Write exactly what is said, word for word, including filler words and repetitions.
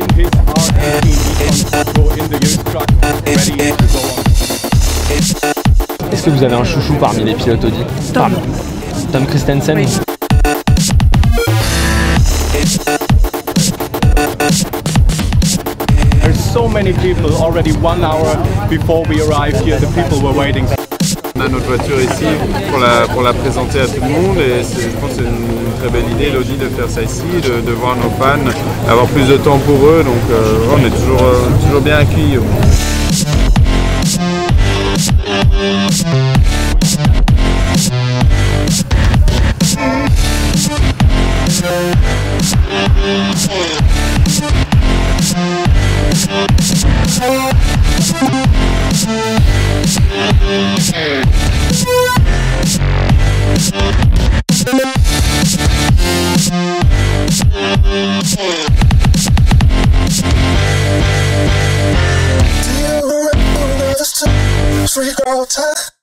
in his R eighteen in the youth truck, ready to go on. Est-ce que vous avez un chouchou parmi les pilotes Audi? Tom. Tom Christensen. Oui. There's so many people already one hour before we arrived here. The people were waiting. On a notre voiture ici pour la, pour la présenter à tout le monde et je pense que c'est une très belle idée, l'Audi, de faire ça ici, de, de voir nos fans, avoir plus de temps pour eux, donc euh, on est toujours, euh, toujours bien accueillis. Free girl time.